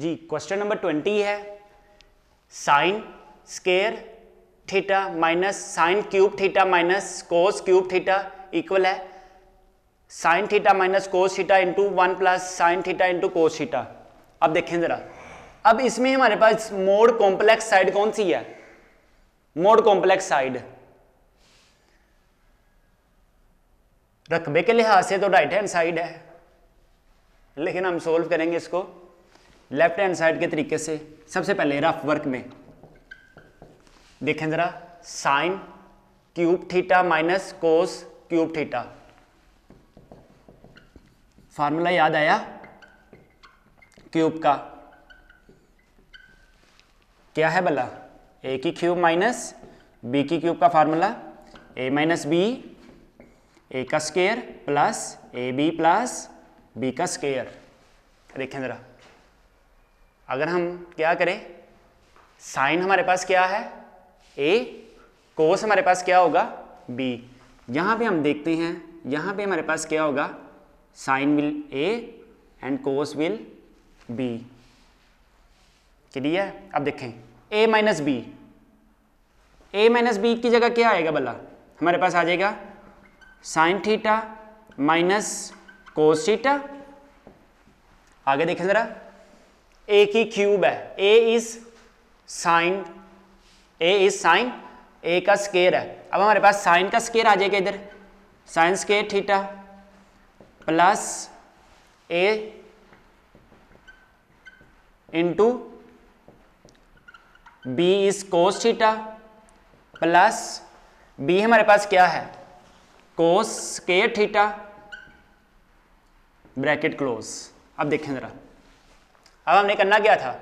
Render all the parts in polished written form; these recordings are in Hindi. जी क्वेश्चन नंबर 20 है sine square theta minus sine cube theta minus cos cube theta equal है sine theta minus cos theta into 1 plus sine theta into cos theta. अब देखें जरा, अब इसमें हमारे पास मोड कॉम्प्लेक्स साइड कौन सी है? मोड कॉम्प्लेक्स साइड रकबे के लिहाज से तो राइट हैंड साइड है, लेकिन हम सोल्व करेंगे इसको लेफ्ट हैंड साइड के तरीके से। सबसे पहले रफ वर्क में देखें जरा, sine cube theta minus cos cube theta, formula याद आया क्यूब का? क्या है भला? ए की क्यूब माइनस बी की क्यूब का formula A minus B A का square plus A B plus B का स्क्वायर। देखें जरा, अगर हम क्या करें, साइन हमारे पास क्या है ए, कोस हमारे पास क्या होगा बी। यहाँ पे हम देखते हैं, यहाँ पे हमारे पास क्या होगा, sine will A and cos will B. Clear? अब देखें A minus B, A minus B की जगह क्या आएगा भला? हमारे पास आ जाएगा sine theta minus cos theta. आगे देखें जरा, ए की क्यूब है, ए इज साइन ए का स्केयर है। अब हमारे पास साइन का स्केयर आ जाएगा इधर, sine square theta plus A into B is cos theta plus B हमारे पास क्या है cos square theta, bracket close. अब देखें जरा, अब हमने करना क्या था?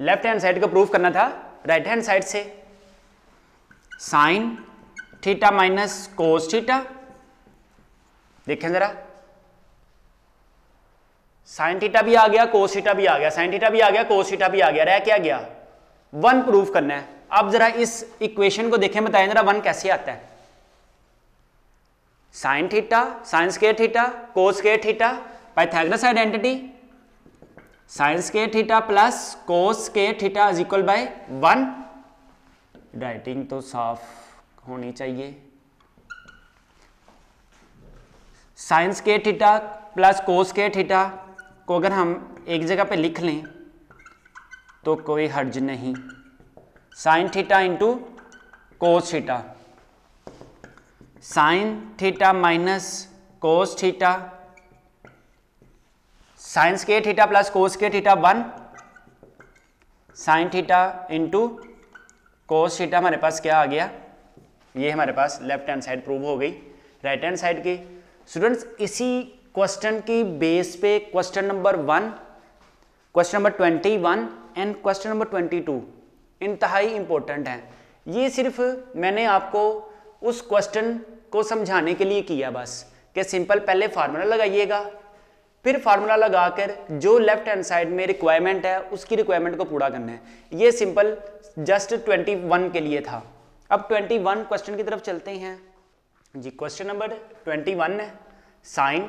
लेफ्ट हैंड साइड को प्रूफ करना था राइट हैंड साइड से। Sine theta minus cos theta, देखें जरा साइन थीटा भी आ गया कोस थीटा भी आ गया, साइन थीटा भी आ गया कोस थीटा भी आ गया, रह क्या गया? वन प्रूफ करना है। अब जरा इस इक्वेशन को देखें, बताएं जरा वन कैसे आता है? Sine theta, sine square theta, cos square theta, Pythagoras identity, sine square theta plus cos square theta is equal by 1। Writing तो साफ होनी चाहिए। Sine square theta plus cos square theta को अगर हम एक जगह पे लिख लें तो कोई हर्ज नहीं। Sine theta into cos theta, sine theta minus cos theta, sine square theta plus cos square theta 1, sine theta into cos theta हमारे पास क्या आ गया? ये हमारे पास लेफ्ट हैंड साइड प्रूव हो गई राइट हैंड साइड की। स्टूडेंट्स, इसी क्वेश्चन की बेस पे question number 1, question number 21 and question number 22 इंतहाई इम्पोर्टेंट हैं। ये सिर्फ मैंने आपको उस क्वेश्चन को समझाने के लिए किया बस, कि सिंपल पहले फार्मूला लगाइएगा, फिर फार्मूला लगाकर जो लेफ्ट हैंड साइड में रिक्वायरमेंट है उसकी रिक्वायरमेंट को पूरा करना है। ये सिंपल जस्ट 21 के लिए था। अब 21 क्वेश्चन की तरफ चलते हैं जी। क्वेश्चन नंबर 21 है sine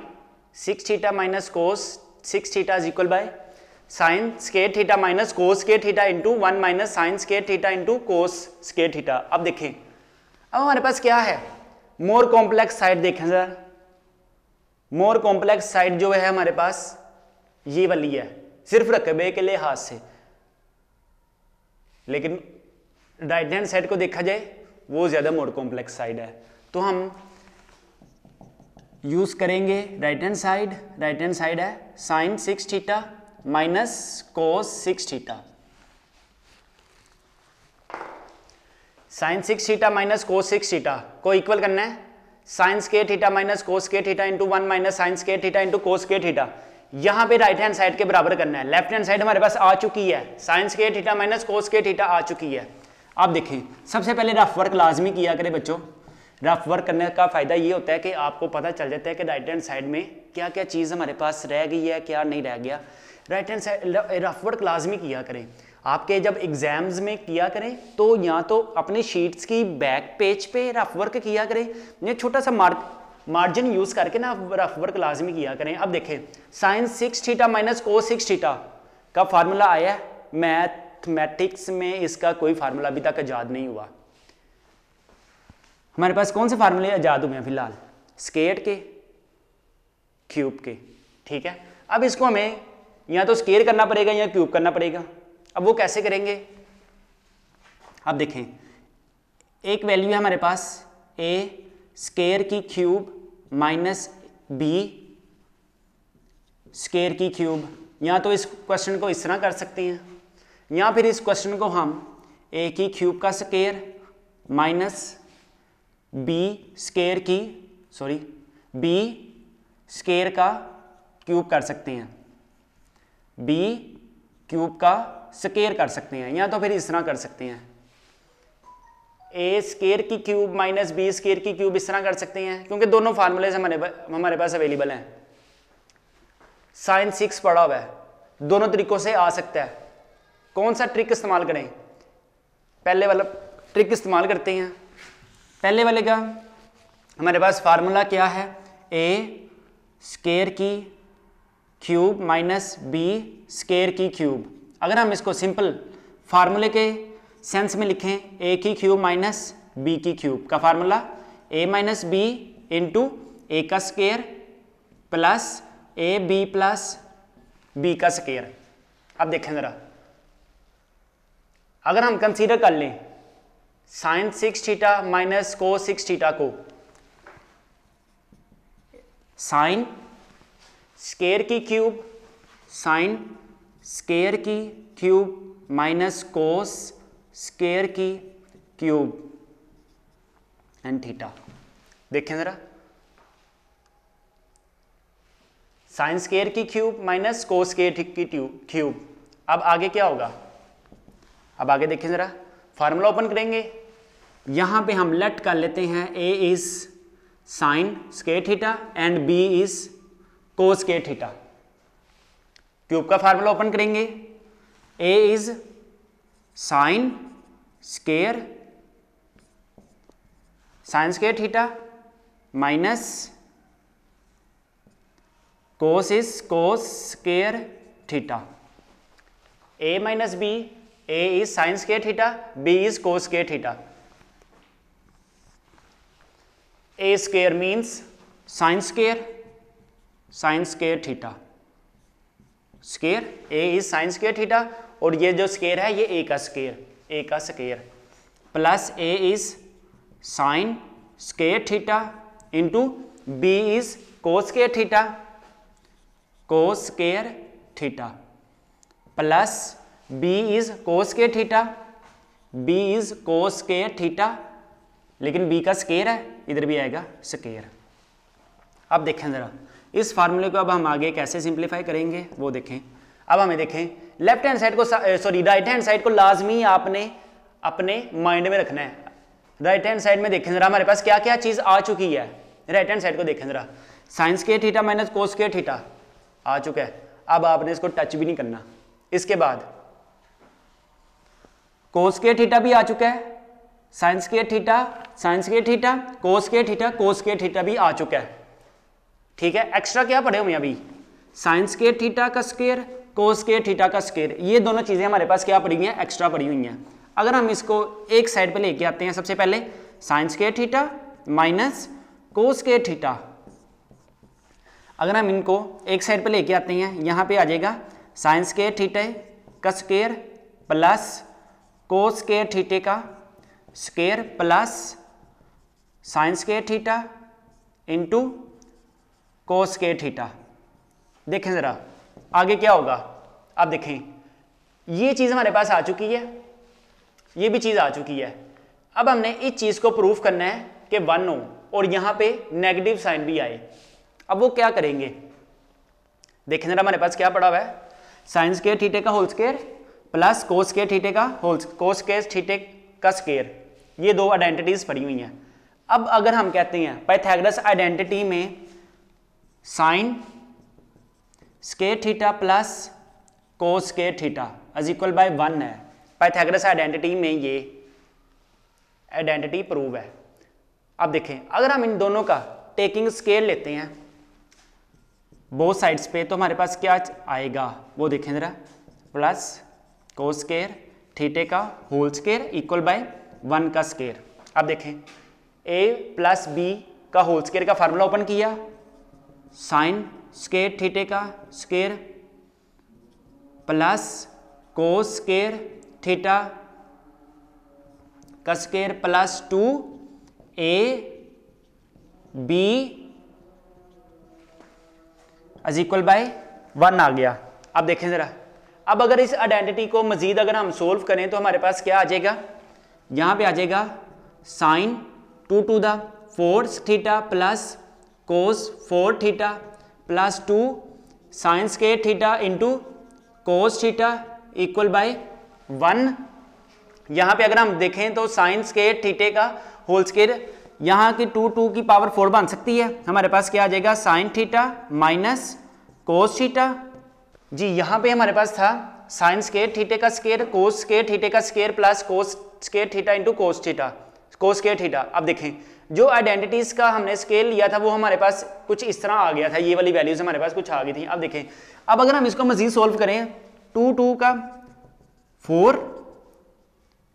6 theta minus cos 6 theta is equal by sine square theta minus cos square theta into 1 minus sine square theta into cos square theta. अब देखें, अब हमारे पास क्या है? More complex side. देखें जरा, मोर कॉम्प्लेक्स साइड जो है हमारे पास ये वाली है, सिर्फ रकबे के लिहाज से। लेकिन राइट हैंड साइड को देखा जाए वो ज्यादा मोर कॉम्प्लेक्स साइड है, तो हम यूज करेंगे right hand side. Right hand side है sine 6 theta minus cos 6 theta, sine 6 theta minus cos 6 theta को इक्वल करना है sine square theta minus cos square theta into 1 minus sine square theta into cos square theta. यहाँ पे राइट हैंड साइड के बराबर करना है। लेफ्ट हैंड साइड हमारे पास आ चुकी है, sine square theta minus cos square theta आ चुकी है। आप देखें, सबसे पहले रफ वर्क लाजमी किया करें बच्चों। रफ वर्क करने का फायदा ये होता है कि आपको पता चल जाता है कि राइट हैंड साइड में क्या क्या चीज़ हमारे पास रह गई है, क्या नहीं रह गया। Right hand side rough work लाजमी किया करें। आपके जब एग्जाम्स में किया करें तो या तो अपने शीट्स की बैक पेज पे रफ वर्क किया करें, या छोटा सा मार्क मार्जिन यूज करके ना रफ वर्क लाजमी किया करें। अब देखें साइन 6 थीटा माइनस को 6 थीटा का फार्मूला आया है, मैथमेटिक्स में इसका कोई फार्मूला अभी तक आजाद नहीं हुआ। हमारे पास कौन से फार्मूले आजाद हुए हैं फिलहाल? स्केयर के, क्यूब के, ठीक है। अब इसको हमें या तो स्केयर करना पड़ेगा या क्यूब करना पड़ेगा। अब वो कैसे करेंगे? आप देखें एक वैल्यू है हमारे पास a स्केयर की क्यूब माइनस b स्केयर की क्यूब। या तो इस क्वेश्चन को इस तरह कर सकते हैं या फिर इस क्वेश्चन को हम a की क्यूब का स्केयर माइनस b स्केयर की b स्केयर का क्यूब कर सकते हैं, b क्यूब का स्केयर कर सकते हैं। या तो फिर इस तरह कर सकते हैं a स्केयर की क्यूब माइनस b स्केयर की क्यूब, इस तरह कर सकते हैं क्योंकि दोनों फार्मूले हमारे पास अवेलेबल हैं। साइन 6 पड़ा हुआ है, दोनों तरीकों से आ सकता है। कौन सा ट्रिक इस्तेमाल करें? पहले वाला ट्रिक इस्तेमाल करते हैं। पहले वाले का हमारे पास फार्मूला क्या है? a स्केयर की क्यूब माइनस b स्केयर की क्यूब। अगर हम इसको सिंपल फार्मूले के सेंस में लिखें, a की क्यूब माइनस b की क्यूब का formula a minus B into A का square plus A B plus B का स्केयर। अब देखें ज़रा, अगर हम कंसीडर कर लें साइन 6 थीटा माइनस को 6 थीटा को साइन स्केयर की क्यूब माइनस कोस स्केयर की क्यूब एंड थीटा। देखें जरा, साइन स्केयर की क्यूब माइनस कोस स्केयर की क्यूब। अब आगे क्या होगा? अब आगे देखें जरा, फार्मूला ओपन करेंगे। यहां पे हम लेट कर लेते हैं a is sine square theta and b is cos square theta. Cube का फार्मूला ओपन करेंगे, a is sine square theta minus cos is cos square theta. a minus B, a is sine square theta, b is cos square theta. a square means sine square theta square, a is sine square theta और ये जो स्केयर है ये a का square plus a is sine square theta into b is cos square theta plus b is cos square theta लेकिन b का स्केयर है, इधर भी आएगा स्केयर। अब देखें ज़रा, इस फार्मूले को अब हम आगे कैसे सिंप्लीफाई करेंगे वो देखें। अब हमें देखें लेफ्ट हैंड साइड को राइट हैंड साइड को लाजमी आपने अपने माइंड में रखना है। राइट हैंड साइड में देखें जरा हमारे पास क्या क्या चीज़ आ चुकी है। राइट हैंड साइड को देखें जरा, sine square theta minus cos square theta आ चुका है। अब आपने इसको टच भी नहीं करना। इसके बाद कोस स्केयर थीटा भी आ चुका है, sine square theta cos square theta भी आ चुका है, ठीक है। एक्स्ट्रा क्या पढ़े हुए अभी? साइन स्केयर थीटा का स्केयर, कोस स्केयर थीटा का स्केयर, ये दोनों चीज़ें हमारे पास क्या पड़ी हुई हैं? एक्स्ट्रा पड़ी हुई हैं। अगर हम इसको एक साइड पे लेके आते हैं, सबसे पहले sine square theta minus cos square theta, अगर हम इनको एक साइड पे लेके आते हैं, यहाँ पे आ जाएगा साइन स्केयर थीटा का स्केयर प्लस कोस स्केयर थीटे का square plus sine square theta into cos square theta. देखें ज़रा आगे क्या होगा। आप देखें ये चीज़ हमारे पास आ चुकी है, ये भी चीज़ आ चुकी है। अब हमने इस चीज़ को प्रूफ करना है कि 1 हो और यहाँ पे नेगेटिव साइन भी आए। अब वो क्या करेंगे? देखें जरा हमारे पास क्या पड़ा हुआ है, साइन स्केयर थीटे का whole square plus cos square थीटे का कोस स्केयर थीटे का स्केयर, ये दो आइडेंटिटीज पड़ी हुई हैं। अब अगर हम कहते हैं पाइथागोरस आइडेंटिटी में sine square theta plus cos square theta is equal by 1 है, पाइथागोरस आइडेंटिटी में ये आइडेंटिटी प्रूव है। अब देखें अगर हम इन दोनों का टेकिंग स्केल लेते हैं बोथ साइड्स पे, तो हमारे पास क्या आएगा वो देखें जरा, प्लस कोस स्केयर थीटे का होल स्केयर इक्वल बाय 1 का स्केयर। अब देखें a प्लस बी का होल स्केयर का फार्मूला ओपन किया, साइन स्केयर थीटे का square plus cos square theta का square plus 2 a b is equal by 1 आ गया। अब देखें जरा, अब अगर इस आइडेंटिटी को मजीद अगर हम सोल्व करें तो हमारे पास क्या आ जाएगा, यहाँ पे आ जाएगा sine 2 to the 4 theta plus cos 4 theta plus 2 sine square theta into cos theta equal by 1। यहाँ पे अगर हम देखें तो साइन स्केयर थीटे का होल स्केयर यहाँ की 2 to the power 4 बन सकती है, हमारे पास क्या आ जाएगा sine theta minus cos theta. जी यहाँ पे हमारे पास था साइन स्केयर थीटे का स्केयर कोस स्केयर थीटे का square plus cos square theta into cos square theta. अब देखें जो आइडेंटिटीज का हमने स्केल लिया था वो हमारे पास कुछ इस तरह आ गया था, ये वाली वैल्यूज हमारे पास कुछ आ गई थी। अब देखें अब अगर हम इसको मजीद सोल्व करें 2 to the 4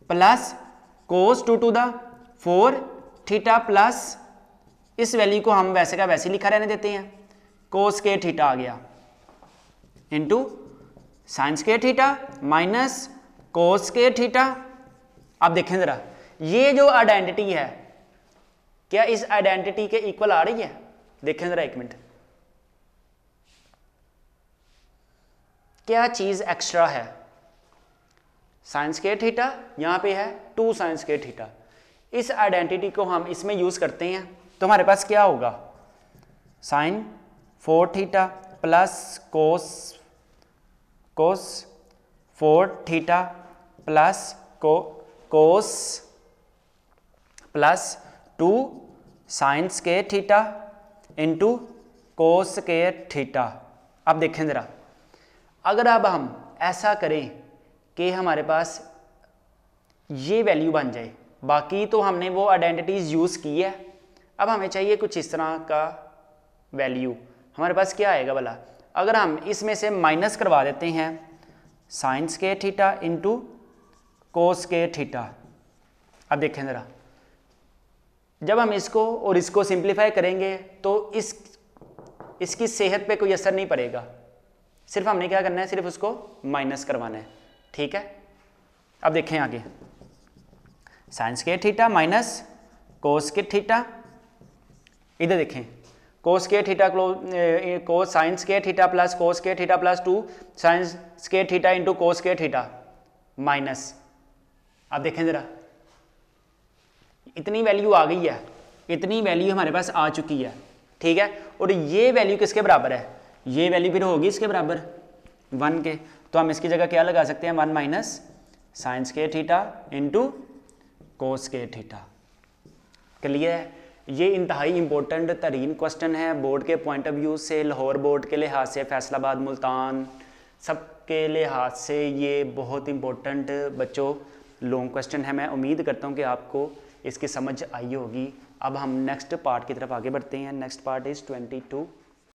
plus cos 2 to the 4 theta plus इस वैल्यू को हम वैसे का वैसे लिखा रहने देते हैं, कोस स्केयर थीटा आ गया into sine square theta minus cos square theta. आप देखें जरा ये जो आइडेंटिटी है क्या इस आइडेंटिटी के इक्वल आ रही है, देखें जरा एक मिनट क्या चीज एक्स्ट्रा है। साइन स्केयर थीटा यहाँ पे है 2 साइन स्केयर थीटा, इस आइडेंटिटी को हम इसमें यूज करते हैं तो हमारे पास क्या होगा sine 4 theta plus cos 4 theta plus cos plus 2 sine square theta into cos square theta. अब देखें जरा अगर अब हम ऐसा करें कि हमारे पास ये वैल्यू बन जाए, बाकी तो हमने वो आइडेंटिटीज यूज़ की है, अब हमें चाहिए कुछ इस तरह का वैल्यू, हमारे पास क्या आएगा भला। अगर हम इसमें से माइनस करवा देते हैं sine square theta into cos square theta. अब देखें ज़रा जब हम इसको और इसको सिंप्लीफाई करेंगे तो इसकी सेहत पे कोई असर नहीं पड़ेगा, सिर्फ हमने क्या करना है सिर्फ उसको माइनस करवाना है, ठीक है। अब देखें आगे sine square theta minus cos square theta, इधर देखें cos square theta cos sine square theta plus cos square theta plus 2 sine square theta into cos square theta minus. आप देखें ज़रा इतनी वैल्यू आ गई है, इतनी वैल्यू हमारे पास आ चुकी है, ठीक है। और ये वैल्यू किसके बराबर है, ये वैल्यू फिर होगी इसके बराबर 1 के, तो हम इसकी जगह क्या लगा सकते हैं 1 minus sine square theta into cos square theta. Clear है, ये इंतहाई इम्पोर्टेंट तरीन क्वेश्चन है बोर्ड के पॉइंट ऑफ व्यू से, लाहौर बोर्ड के लिहाज से, फैसलाबाद मुल्तान सब के लिहाज से ये बहुत इम्पोर्टेंट बच्चों लॉन्ग क्वेश्चन है। मैं उम्मीद करता हूँ कि आपको इसकी समझ आई होगी। अब हम नेक्स्ट पार्ट की तरफ आगे बढ़ते हैं। Next part is 22।